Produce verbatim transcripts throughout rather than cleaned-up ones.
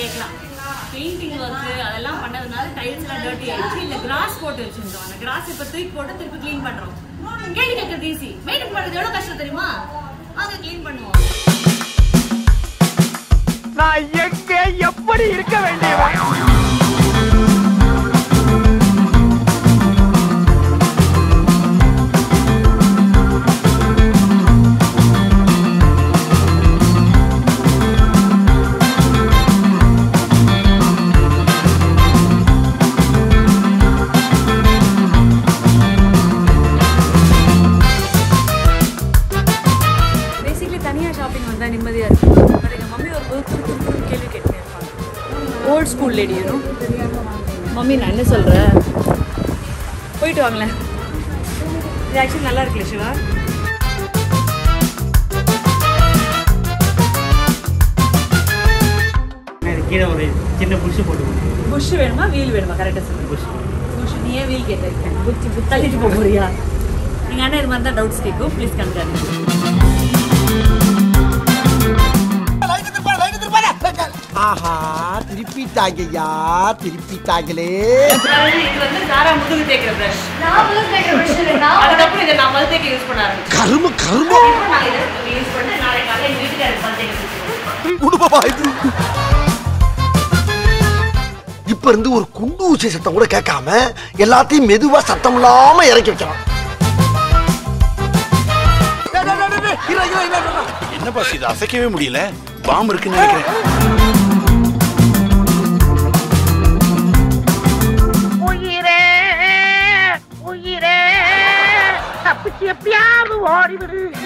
Painting work, அதெல்லாம் பண்ணதுனால tiles எல்லாம் dirty ஆயிடுச்சு. இந்த grass போட்டு வச்சிருந்தோம். அந்த grass இப்ப தூக்கி போட்டு திருப்பி clean பண்றோம். கேடி கேக்குறது ஈஸி. மெயின்டெய்ன் பண்றது எவ்வளவு கஷ்டம் தெரியுமா? அத clean பண்ணுவோம். நான் எங்க எப்படி இருக்க வேண்டியவன்? Old school lady, you know. Mommy, I am telling you. Go and see. Reaction is good, Shiva. I am going to bush. Bush, Vedma, wheel, Vedma, correct answer. Bush. Bush, you wheel, get it. Bush, bush, tell it to Boburiya. You are not having doubts, Kiko. Please come down. Aha, trippy tiger, yeah, trippy tiger. This is Zaara Mudu take a brush. Now Mudu take a brush. Now I don't know. Now Mudu take use for that. Karma, karma. I don't use for that. Now I can't use that. Mudu take. Udu baba, Idu. Ippar endu or kundu usse satta ora kya kaam hai? Yallati meduva sattam laam hai yaar kya? No no no no no. Ira ira ira ira. Enna pasi daase keve mudi le? Bomb rukne nikre. You're piano, what is it?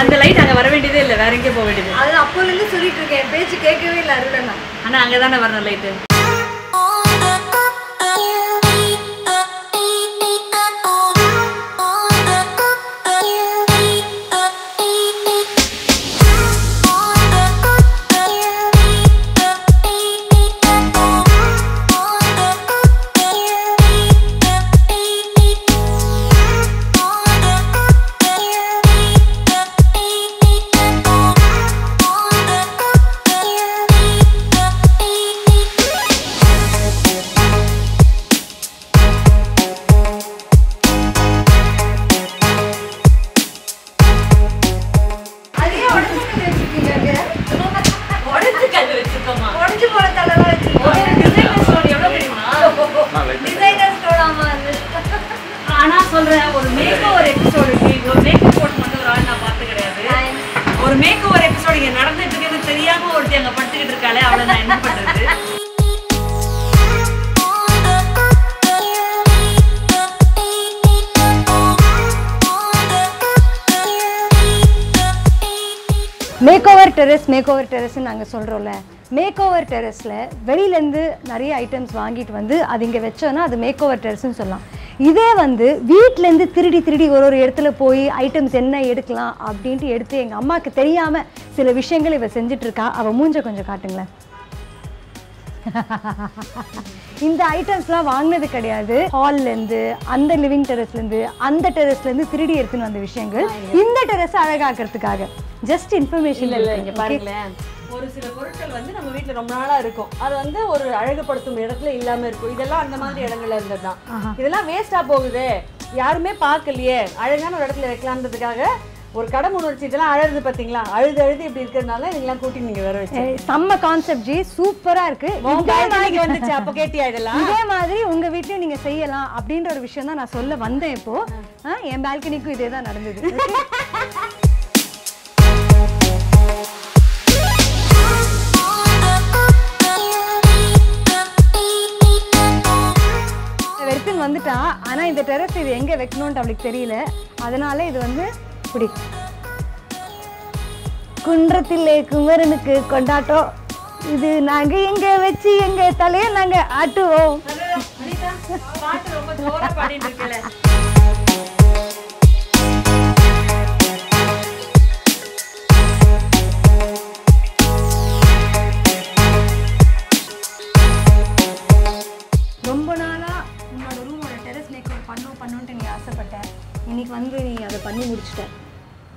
அந்த light அங்க வர வேண்டியதே இல்ல வேற எங்க போக வேண்டியது அது அப்போல இருந்து சொல்லிட்டு இருக்கேன் பேச்சு கேட்கவே இல்ல அருணா انا அங்க தான வரணும் light Makeover terrace, makeover terrace நாங்க சொல்றோம்ல makeover terraceல வெளியில இருந்து நிறைய items வாங்கிட்டு வந்து அது இங்க வெச்சோம்னா அது makeover terrace ன்னு சொல்லலாம். இதே வந்து வீட்ல இருந்து திருடி திருடி ஒரு ஒரு இடத்துல போய் items என்ன எடுக்கலாம் அப்படினு எடுத்து எங்க அம்மாக்கு தெரியாம சில விஷயங்களை இவ செஞ்சிட்டு இருக்கா. அவ மூஞ்ச கொஞ்சம் காட்டுங்களே. இந்த ஐட்டம்ஸ்லாம் வாங்குனது கிடையாது. ஹால்ல இருந்து அந்த லிவிங் டெரஸ்ல இருந்து அந்த டெரஸ்ல இருந்து திருடி எடுத்துட்டு வந்த விஷயங்கள் இந்த டெரஸ் அழகாக்கிறதுக்காக ஜஸ்ட் இன்ஃபர்மேஷன் இல்ல இங்க பாருங்க. ஒரு சில பொருட்கள் வந்து நம்ம வீட்ல ரொம்ப நாளா இருக்கும். அது வந்து ஒரு அழகுபடுத்தும் இடத்துல இல்லாம இருக்கும். இதெல்லாம் அந்த மாதிரி இடங்கள்ல இருந்ததுதான். இதெல்லாம் வேஸ்டா போகுதே. யாருமே பார்க்கலையே. அழகான ஒரு இடத்துல வைக்கலாம்ன்றதுக்காக ஒரு கடம உணர்ச்சி இதெல்லாம் அழுது பாத்தீங்களா அழுது அழுது இப்படி இருக்கறனால இதெல்லாம் கூட்டி நீங்க வேற வெச்சீங்க செம்ம கான்செப்ட் ஜி சூப்பரா இருக்கு இந்த மாதிரி வந்துச்சு அப்ப கேட்டியா இதெல்லாம் இதே மாதிரி உங்க வீட்ல நீங்க செய்யலாம் அப்படின்ற ஒரு விஷயம் தான் நான் சொல்ல வந்தேன் இப்போ என் பால்கனிக்கு இதே தான் நடந்துது வெர்தன் வந்துட்டா ஆனா இந்த டெரஸ் இது எங்க வைக்கணும்னு உங்களுக்கு தெரியல அதனால இது வந்து குன்றத்திலே குமரனுக்கு கொண்டாட்டம் இது நாங்க எங்க வச்சு எங்க தலைய நாங்க ஆட்டுவோம் ரொம்ப நாளா உங்களோட ரூமோட டெரஸ் மேக்கப் பண்ணணும் பண்ணணும்னு நீ ஆசைப்பட்டேன் இன்னைக்கு வந்து நீ அதை பண்ணி முடிச்சிட்ட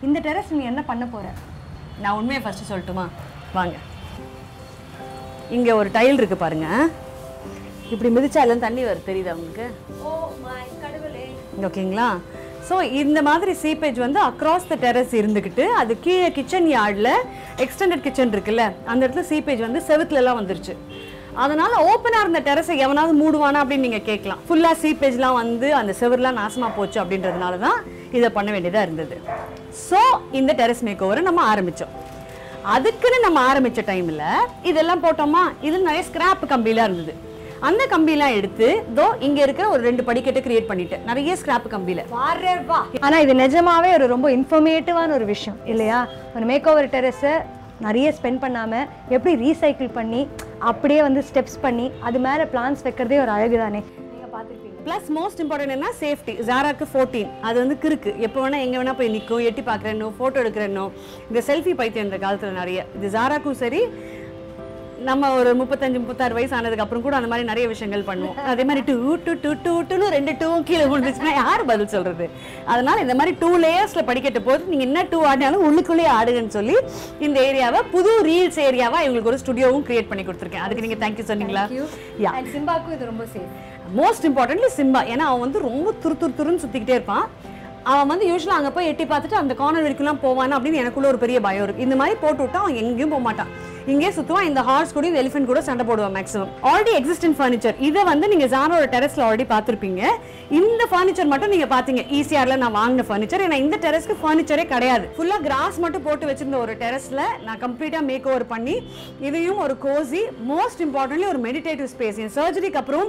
இந்த டெரஸ் நீ என்ன பண்ண போற நான் உண்மையை ஃபர்ஸ்ட் சொல்லட்டுமா வாங்க இங்க ஒரு டைல் இருக்கு பாருங்க இப்படி மிதிச்சா எல்லாம் தண்ணி வர தெரியுதா உங்களுக்கு ஓ மை கடவுளே ஓகேங்களா சோ இந்த மாதிரி சீப்பேஜ் வந்து அக்ராஸ் தி டெரஸ் இருந்துக்கிட்டு அது கீழே கிச்சன் யார்ட்ல எக்ஸ்டெண்டட் கிச்சன் இருக்குல்ல அந்த இடத்துல சீப்பேஜ் வந்து செவுத்துல எல்லாம் வந்துருச்சு அதனால ஓபனா இருந்த டெரஸ் எவனாவது மூடுவானா அப்படி நீங்க கேட்கலாம் ஃபுல்லா சீப்பேஜ்லாம் வந்து அந்த செவர்லாம் நாசமா போச்சு அப்படின்றதுனால தான் இத பண்ண வேண்டியதா இருந்தது சோ இந்த டெரஸ் மேக்கோவரை நம்ம ஆரம்பிச்சோம் அதுக்குன்னு நம்ம ஆரம்பிச்ச டைம்ல இதெல்லாம் போட்டோமா இதுல நிறைய ஸ்கிராப் கம்பிலாம் இருந்தது அந்த கம்பிலாம் எடுத்து தோ இங்க இருக்கிற ஒரு ரெண்டு படிக்கட்டு கிரியேட் பண்ணிட்டேன் நிறைய ஸ்கிராப் கம்பில வாரேவா ஆனா இது நிஜமாவே ஒரு ரொம்ப இன்ஃபர்மேட்டிவான ஒரு விஷயம் இல்லையா ஒரு மேக்கோவர் டெரஸ் நிறைய ஸ்பெண்ட் பண்ணாம எப்படி ரீசைக்கிள் பண்ணி அப்படியே வந்து ஸ்டெப்ஸ் பண்ணி அது மேல பிளான்ஸ் வைக்கிறதே ஒரு அழகு தானே நீங்க பாத்துக்கிட்டீங்க பிளஸ் மோஸ்ட் இம்பார்ட்டன்ட் என்ன சேஃப்டி ஜாராக்கு பதினான்கு அது வந்து கிறுக்கு எப்போ வேணா எங்க வேணா போய் நிற்கும் எட்டி பார்க்குறேன்னோ ஃபோட்டோ எடுக்கிறேன்னோ இந்த செல்ஃபி பைத்தியம் இந்த காலத்தில் நிறைய இது ஜாராக்கும் சரி நம்ம ஒரு முப்பத்தஞ்சு முப்பத்தாறு வயசு ஆனதுக்கு அப்புறம் கூட அந்த மாதிரி நிறைய விஷயங்கள் பண்ணுவோம் அதே மாதிரி டூ டூ டூ டூ டூன்னு ரெண்டு டூவும் கீழே விழுந்துச்சுன்னா யார் பதில் சொல்றது அதனால இந்த மாதிரி டூ லேயர்ஸ்ல படிக்கட்ட போது நீங்க என்ன டூ ஆடினாலும் உள்ளுக்குள்ளேயே ஆடுங்கன்னு சொல்லி இந்த ஏரியாவை புது ரீல்ஸ் ஏரியாவா இவங்களுக்கு ஒரு ஸ்டுடியோவும் கிரியேட் பண்ணி கொடுத்துருக்கேன் அதுக்கு நீங்க தேங்க்யூ சொன்னீங்களா சிம்பாக்கும் இது ரொம்ப சேஃப் மோஸ்ட் இம்பார்ட்டன்ட்லி சிம்பா ஏன்னா அவன் வந்து ரொம்ப துரு துரு துருன்னு சுத்திக்கிட்டே இருப்பான் அவன் வந்து யூஸ்வலாக அங்கே போய் எட்டி பார்த்துட்டு அந்த கார்னர் வரைக்கும்லாம் போவானா அப்படின்னு எனக்குள்ள ஒரு பெரிய பயம் இருக்குது இந்த மாதிரி போட்டு விட்டா அவன் எங்கேயும் போக மாட்டான் இங்கே சுற்றுவான் இந்த ஹார்ஸ் கூட இந்த எலிஃபென்ட் கூட சண்டை போடுவான் மேக்ஸிமம் ஆல்ரெடி எக்ஸிஸ்டன்ட் ஃபர்னிச்சர் இதை வந்து நீங்கள் ஜாரோட டெரஸில் ஆல்ரெடி பார்த்துருப்பீங்க இந்த ஃபர்னிச்சர் மட்டும் நீங்கள் பார்த்தீங்க ஈஸியாரில் நான் வாங்கின ஃபர்னிச்சர் ஏன்னா இந்த டெரஸ்க்கு ஃபர்னிச்சரே கிடையாது ஃபுல்லாக கிராஸ் மட்டும் போட்டு வச்சிருந்த ஒரு டெரஸில் நான் கம்ப்ளீட்டாக மேக் ஓவர் பண்ணி இதையும் ஒரு கோசி மோஸ்ட் இம்பார்ட்டன்ட்லி ஒரு மெடிடேட்டிவ் ஸ்பேஸ் என் சர்ஜரிக்கு அப்புறம்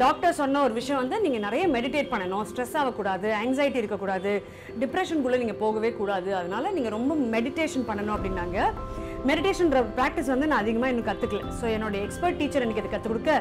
டாக்டர் சொன்ன ஒரு விஷயம் வந்து நீங்கள் நிறைய மெடிடேட் பண்ணணும் ஸ்ட்ரெஸ் ஆகக்கூடாது ஆங்ஸைட்டி இருக்கக்கூடாது டிப்ரெஷனுக்குள்ளே நீங்கள் போகவே கூடாது அதனால நீங்கள் ரொம்ப மெடிடேஷன் பண்ணணும் அப்படின்னாங்க மெடிடேஷன்ற ப்ராக்டிஸ் வந்து நான் அதிகமாக இன்னும் கற்றுக்கல ஸோ என்னோடய எக்ஸ்பர்ட் டீச்சர் எனக்கு இதை கற்றுக் கொடுக்க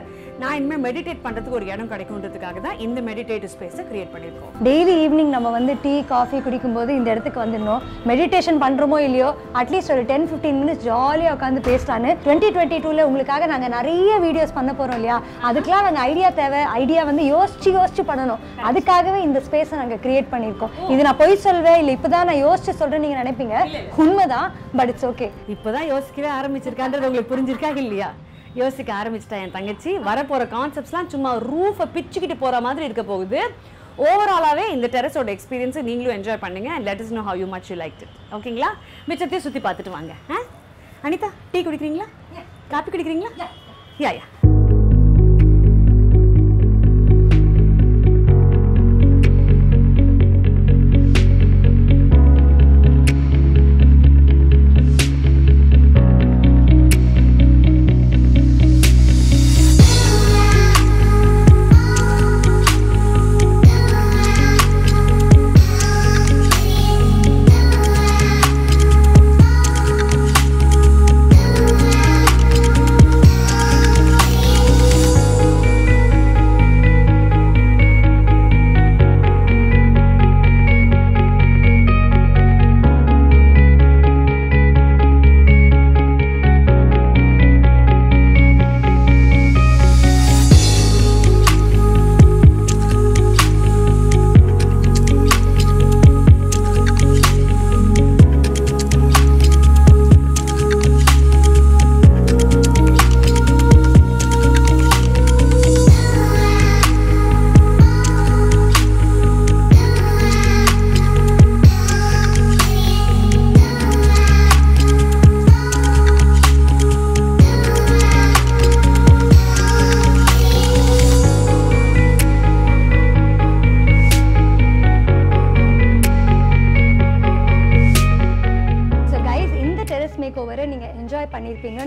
நான் இனிமேல் மெடிடேட் பண்ணுறதுக்கு ஒரு இடம் கிடைக்குன்றதுக்காக தான் இந்த மெடிடேட்டிவ் ஸ்பேஸை கிரியேட் பண்ணியிருக்கோம் டெய்லி ஈவினிங் நம்ம வந்து டீ காஃபி குடிக்கும்போது இந்த இடத்துக்கு வந்துடணும் மெடிடேஷன் பண்ணுறோமோ இல்லையோ அட்லீஸ்ட் ஒரு டென் ஃபிஃப்டீன் மினிட்ஸ் ஜாலியாக உட்காந்து பேசலான்னு டுவெண்ட்டி டுவெண்ட்டி டூவில் உங்களுக்காக நாங்கள் நிறைய வீடியோஸ் பண்ண போகிறோம் இல்லையா அதுக்கெலாம் நாங்கள் ஐடியா தேவை ஐடியா வந்து யோசிச்சு யோசிச்சு பண்ணணும் அதுக்காகவே இந்த ஸ்பேஸை நாங்கள் கிரியேட் பண்ணியிருக்கோம் இது நான் போய் சொல்வேன் இல்லை இப்போ தான் நான் யோசிச்சு சொல்கிறேன்னு நீங்கள் நினைப்பீங்க உண்மைதான் பட் இட்ஸ் ஓகே இப்போதான் யோசிக்கவே ஆரம்பிச்சிருக்கான்றது உங்களுக்கு புரிஞ்சிருக்கா இல்லையா யோசிக்க ஆரம்பிச்சிட்டா என் தங்கச்சி வரப்போகிற கான்செப்ட்ஸ்லாம் சும்மா ரூஃபை பிச்சுக்கிட்டு போகிற மாதிரி இருக்க போகுது ஓவராலாகவே இந்த டெரஸோட எக்ஸ்பீரியன்ஸை நீங்களும் என்ஜாய் பண்ணுங்க and let us know how you much you like it ஓகேங்களா மிச்சத்தையும் சுற்றி பார்த்துட்டு வாங்க ஆ அனிதா டீ குடிக்கிறீங்களா காஃபி குடிக்கிறீங்களா யா யா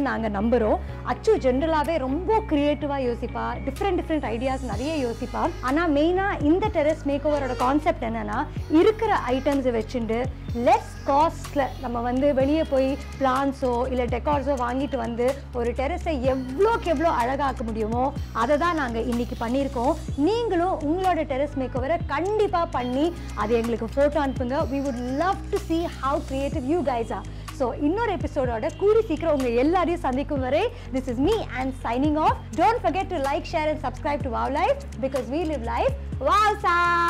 நாங்கள் நம்புகிறோம். அச்சு ஜென்ரலாகவே ரொம்ப கிரியேட்டிவாக யோசிப்பா, டிஃப்ரெண்ட் டிஃப்ரெண்ட் ஐடியாஸ் நிறைய யோசிப்பா. ஆனால் மெயினாக இந்த டெரஸ் மேக் ஓவரோட கான்செப்ட் என்னென்னா, இருக்கிற ஐட்டம்ஸை வச்சுட்டு லெஸ் காஸ்ட்டில் நம்ம வந்து வெளியே போய் பிளான்ஸோ இல்லை டெக்கார்ஸோ வாங்கிட்டு வந்து ஒரு டெரஸை எவ்வளோக்கு எவ்வளோ அழகாக்க முடியுமோ அதை தான் நாங்கள் இன்றைக்கி பண்ணியிருக்கோம். நீங்களும் உங்களோட டெரஸ் மேக் ஓவரை கண்டிப்பாக பண்ணி அது எங்களுக்கு ஃபோட்டோ அனுப்புங்க. we would love to see how creative you guys are. So இன்னொரு எபிசோடோட கூடி சீக்கிரம் உங்க எல்லாரையும் சந்திக்கும் வரை, this is me and signing off. Don't forget to like, share and subscribe to WOW Life because we live life WOW.